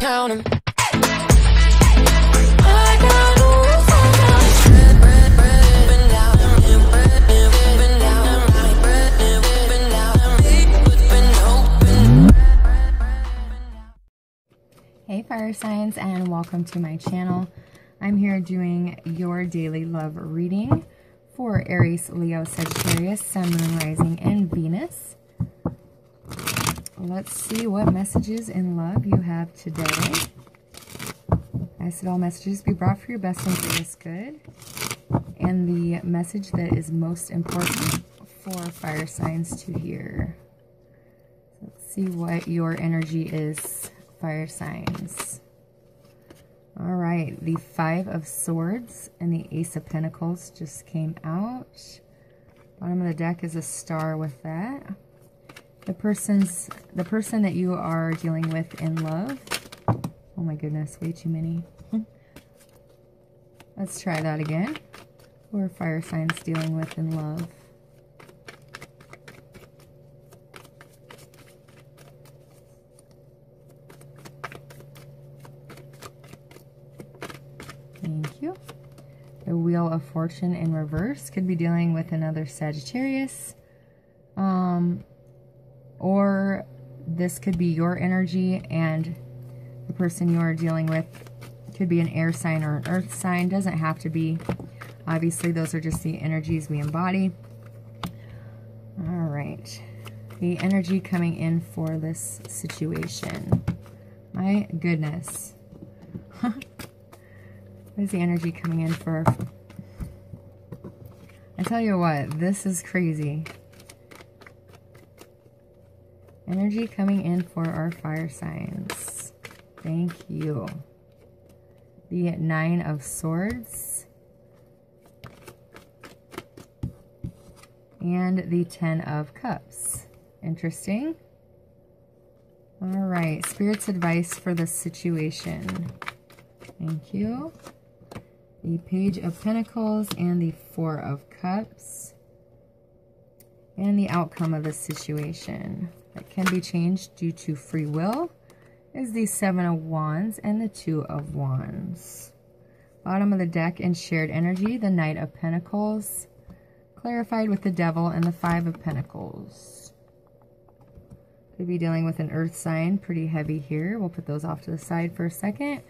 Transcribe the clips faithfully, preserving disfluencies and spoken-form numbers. I count them. Hey fire signs, and welcome to my channel. I'm here doing your daily love reading for Aries, Leo, Sagittarius, Sun, Moon, Rising, and Venus. Let's see what messages in love you have today. I said all messages be brought for your best and greatest good. And the message that is most important for fire signs to hear. Let's see what your energy is, fire signs. All right, the Five of Swords and the Ace of Pentacles just came out. Bottom of the deck is a star with that. The person's the person that you are dealing with in love. Oh my goodness, way too many. Let's try that again. Who are fire signs dealing with in love? Thank you. The Wheel of Fortune in reverse could be dealing with another Sagittarius. Um, or this could be your energy, and the person you're dealing with could be an air sign or an earth sign. Doesn't have to be. Obviously, those are just the energies we embody. All right. The energy coming in for this situation. My goodness. Where's the energy coming in for? I tell you what, this is crazy. Energy coming in for our fire signs. Thank you. The Nine of Swords. And the Ten of Cups. Interesting. All right. Spirit's advice for this situation. Thank you. The Page of Pentacles and the Four of Cups. And the outcome of the situation that can be changed due to free will is the Seven of Wands and the Two of Wands. Bottom of the deck in shared energy, the Knight of Pentacles, clarified with the Devil and the Five of Pentacles. Could be dealing with an earth sign, pretty heavy here. We'll put those off to the side for a second.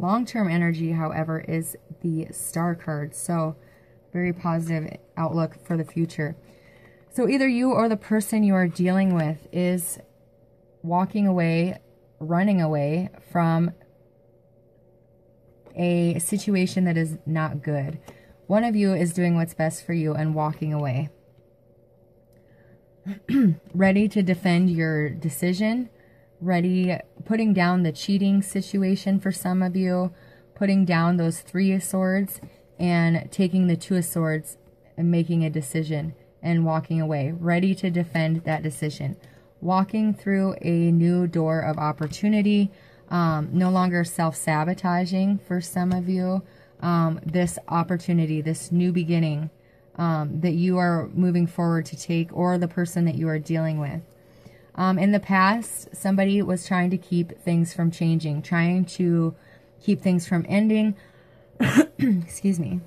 Long-term energy, however, is the Star card, so very positive outlook for the future. So either you or the person you are dealing with is walking away, running away from a situation that is not good. One of you is doing what's best for you and walking away. Ready to defend your decision. Ready, putting down the cheating situation for some of you, putting down those Three of Swords and taking the Two of Swords and making a decision and walking away, ready to defend that decision, walking through a new door of opportunity, um, no longer self-sabotaging for some of you, um, this opportunity, this new beginning um, that you are moving forward to take, or the person that you are dealing with. Um, in the past, somebody was trying to keep things from changing, trying to keep things from ending. Excuse me.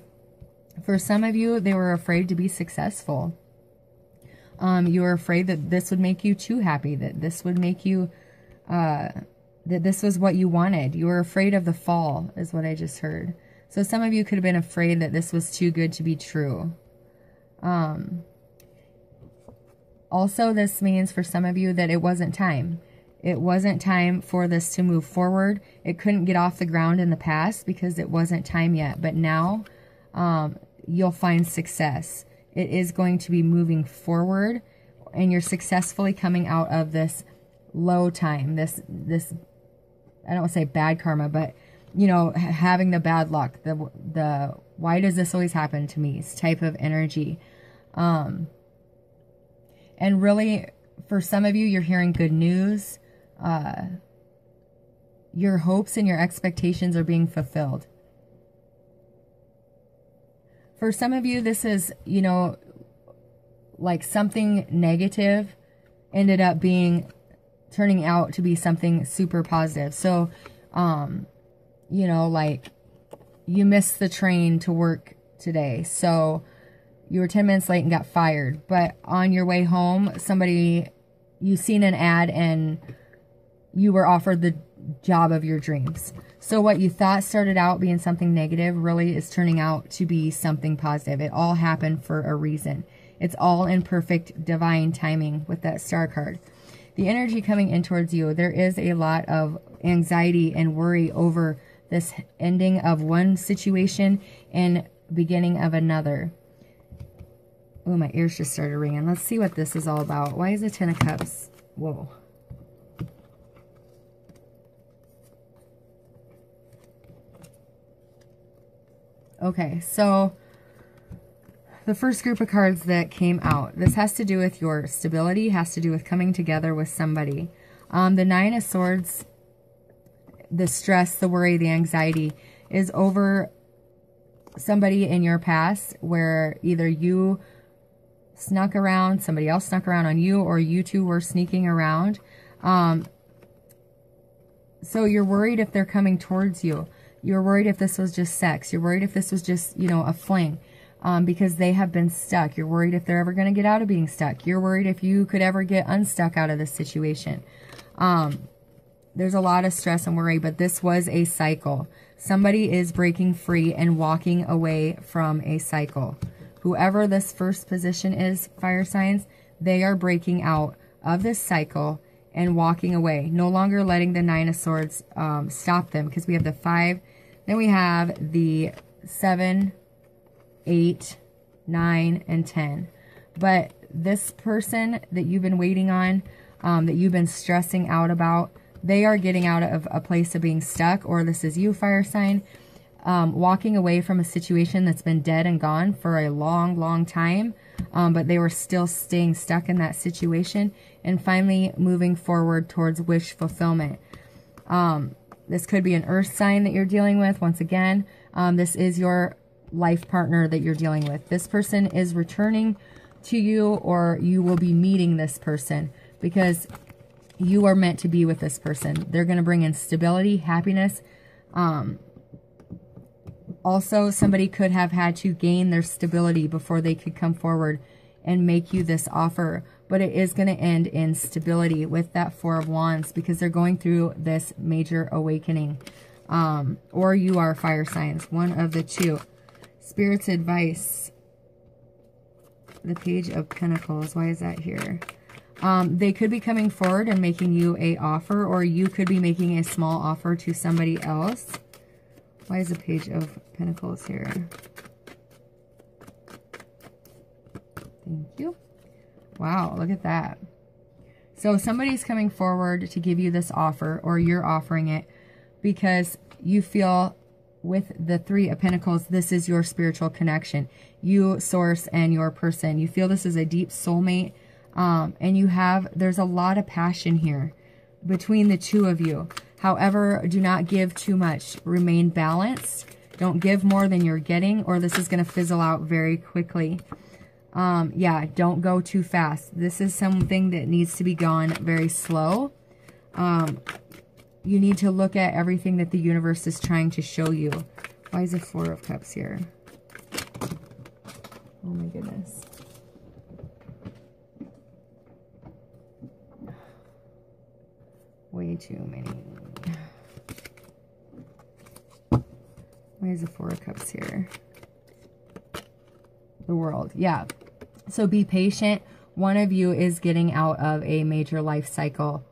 For some of you, they were afraid to be successful. Um, you were afraid that this would make you too happy, that this would make you, uh, that this was what you wanted. You were afraid of the fall, is what I just heard. So some of you could have been afraid that this was too good to be true. Um... Also, this means for some of you that it wasn't time. It wasn't time for this to move forward. It couldn't get off the ground in the past because it wasn't time yet. But now um, you'll find success. It is going to be moving forward, and you're successfully coming out of this low time. This, this I don't want to say bad karma, but, you know, having the bad luck, the, the why does this always happen to me type of energy. Um... And really, for some of you, you're hearing good news. Uh, your hopes and your expectations are being fulfilled. For some of you, this is, you know, like something negative ended up being, turning out to be something super positive. So um, you know, like you missed the train to work today. So you were ten minutes late and got fired. But on your way home, somebody, you seen an ad and you were offered the job of your dreams. So what you thought started out being something negative really is turning out to be something positive. It all happened for a reason. It's all in perfect divine timing with that star card. The energy coming in towards you, there is a lot of anxiety and worry over this ending of one situation and beginning of another. Oh, my ears just started ringing. Let's see what this is all about. Why is the Ten of Cups? Whoa. Okay, so the first group of cards that came out, this has to do with your stability, has to do with coming together with somebody. Um, the Nine of Swords, the stress, the worry, the anxiety is over somebody in your past where either you snuck around, somebody else snuck around on you, or you two were sneaking around. Um, so you're worried if they're coming towards you. You're worried if this was just sex. You're worried if this was just, you know, a fling, um, because they have been stuck. You're worried if they're ever going to get out of being stuck. You're worried if you could ever get unstuck out of this situation. Um, there's a lot of stress and worry, but this was a cycle. Somebody is breaking free and walking away from a cycle. Whoever this first position is, fire signs, they are breaking out of this cycle and walking away. No longer letting the Nine of Swords um, stop them, because we have the five. Then we have the seven, eight, nine, and ten. But this person that you've been waiting on, um, that you've been stressing out about, they are getting out of a place of being stuck, or this is you, fire sign, um, walking away from a situation that's been dead and gone for a long, long time, um, but they were still staying stuck in that situation, and finally moving forward towards wish fulfillment. Um, This could be an earth sign that you're dealing with. Once again, um, this is your life partner that you're dealing with. This person is returning to you, or you will be meeting this person because you are meant to be with this person. They're going to bring in stability, happiness. Um, also, somebody could have had to gain their stability before they could come forward and make you this offer. But it is going to end in stability with that Four of Wands, because they're going through this major awakening. Um, or you are, fire signs, one of the two. Spirit's advice. The Page of Pentacles. Why is that here? Um, they could be coming forward and making you an offer, or you could be making a small offer to somebody else. Why is the Page of Pentacles here? Thank you. Wow, look at that. So somebody's coming forward to give you this offer, or you're offering it, because you feel with the Three of Pentacles, this is your spiritual connection. You, source, and your person. You feel this is a deep soulmate, um, and you have, there's a lot of passion here between the two of you. However, do not give too much. Remain balanced. Don't give more than you're getting, or this is going to fizzle out very quickly. Um, yeah, don't go too fast. This is something that needs to be gone very slow. Um, you need to look at everything that the universe is trying to show you. Why is the Four of Cups here? Oh my goodness. Way too many. Why is the Four of Cups here? The World, yeah. So be patient. One of you is getting out of a major life cycle.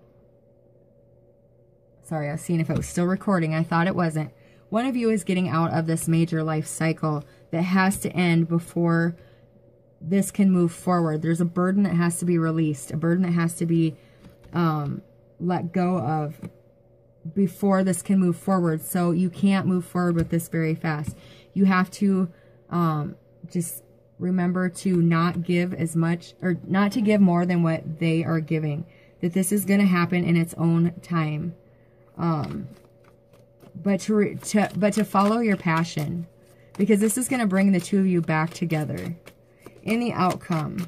Sorry, I was seeing if it was still recording. I thought it wasn't. One of you is getting out of this major life cycle that has to end before this can move forward. There's a burden that has to be released, a burden that has to be um, let go of before this can move forward. So you can't move forward with this very fast. You have to um, just... remember to not give as much, or not to give more than what they are giving. That this is going to happen in its own time, um, but to, re to but to follow your passion, because this is going to bring the two of you back together. In the outcome,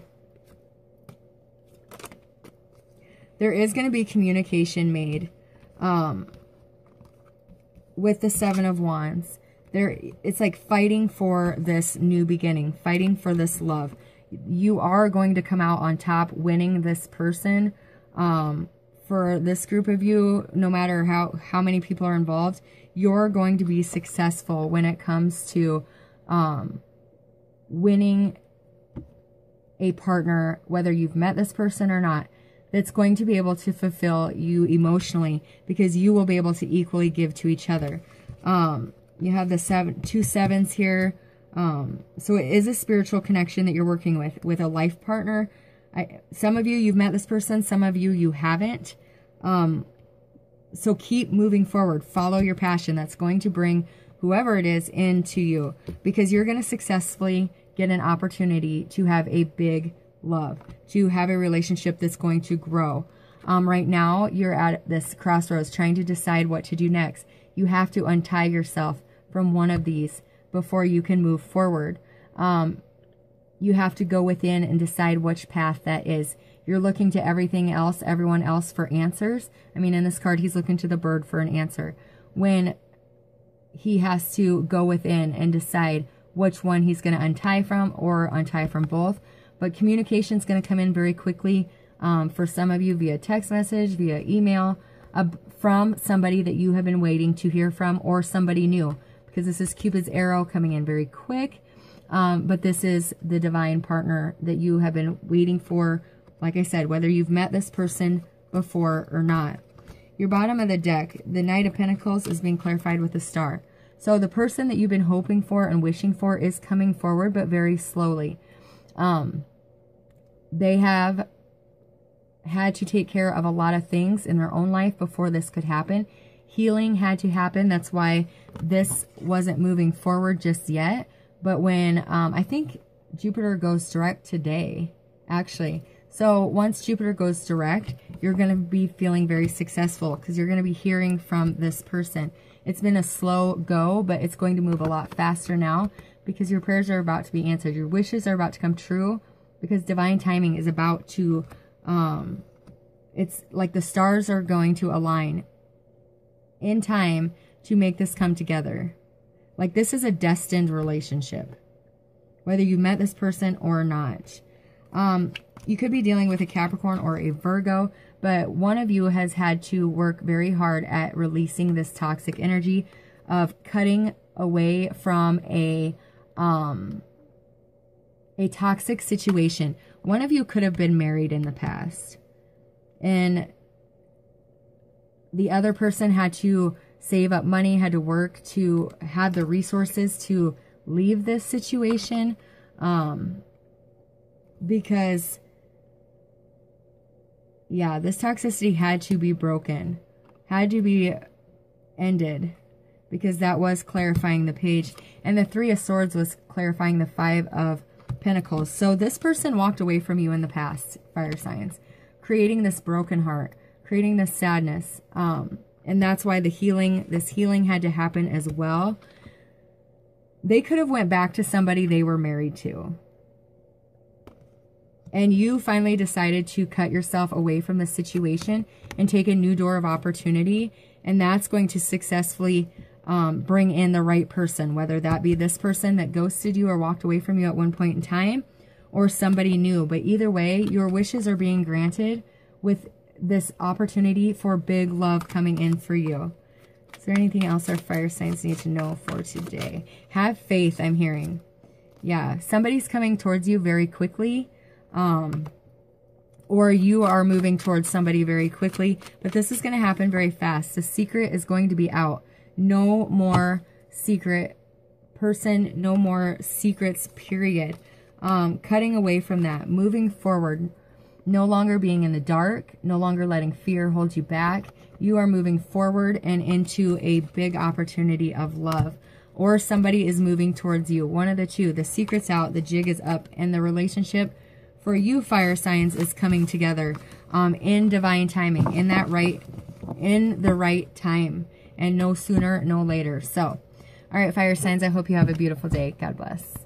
there is going to be communication made. Um, with the Seven of Wands. There, it's like fighting for this new beginning, fighting for this love. You are going to come out on top, winning this person. Um, for this group of you, no matter how, how many people are involved, you're going to be successful when it comes to um, winning a partner, whether you've met this person or not, that's going to be able to fulfill you emotionally, because you will be able to equally give to each other. Um, you have the seven, two sevens here. Um, so it is a spiritual connection that you're working with, with a life partner. I, some of you, you've met this person. Some of you, you haven't. Um, so keep moving forward. Follow your passion. That's going to bring whoever it is into you, because you're going to successfully get an opportunity to have a big love, to have a relationship that's going to grow. Um, right now, you're at this crossroads trying to decide what to do next. You have to untie yourself from one of these before you can move forward. Um, you have to go within and decide which path that is. You're looking to everything else, everyone else for answers. I mean, in this card, he's looking to the bird for an answer, when he has to go within and decide which one he's going to untie from, or untie from both. But communication is going to come in very quickly um, for some of you via text message, via email, uh, from somebody that you have been waiting to hear from, or somebody new, because this is Cupid's arrow coming in very quick. Um, but this is the divine partner that you have been waiting for, like I said, whether you've met this person before or not. Your bottom of the deck, the Knight of Pentacles, is being clarified with a star. So the person that you've been hoping for and wishing for is coming forward, but very slowly. Um, they have had to take care of a lot of things in their own life before this could happen. Healing had to happen. That's why this wasn't moving forward just yet. But when, um, I think Jupiter goes direct today, actually. So once Jupiter goes direct, you're going to be feeling very successful, because you're going to be hearing from this person. It's been a slow go, but it's going to move a lot faster now, because your prayers are about to be answered. Your wishes are about to come true, because divine timing is about to, um, it's like the stars are going to align in time to make this come together. Like, this is a destined relationship, whether you met this person or not. Um, you could be dealing with a Capricorn or a Virgo, but one of you has had to work very hard at releasing this toxic energy of cutting away from a, um, a toxic situation. One of you could have been married in the past, and the other person had to save up money, had to work to have the resources to leave this situation, um, because, yeah, this toxicity had to be broken, had to be ended, because that was clarifying the page. And the Three of Swords was clarifying the Five of Pentacles. So this person walked away from you in the past, fire signs, creating this broken heart, creating this sadness. Um, and that's why the healing, this healing had to happen as well. They could have went back to somebody they were married to, and you finally decided to cut yourself away from the situation and take a new door of opportunity. And that's going to successfully um, bring in the right person, whether that be this person that ghosted you or walked away from you at one point in time, or somebody new. But either way, your wishes are being granted with this opportunity for big love coming in for you. Is there anything else our fire signs need to know for today? Have faith, I'm hearing. Yeah, somebody's coming towards you very quickly. Um, or you are moving towards somebody very quickly, but this is going to happen very fast. The secret is going to be out. No more secret person, no more secrets, period. Um, cutting away from that, moving forward, no longer being in the dark, no longer letting fear hold you back. You are moving forward and into a big opportunity of love, or somebody is moving towards you. One of the two. The secret's out, the jig is up, and the relationship for you, fire signs, is coming together um, in divine timing, in that right, in the right time, and no sooner, no later. So, all right, fire signs, I hope you have a beautiful day. God bless.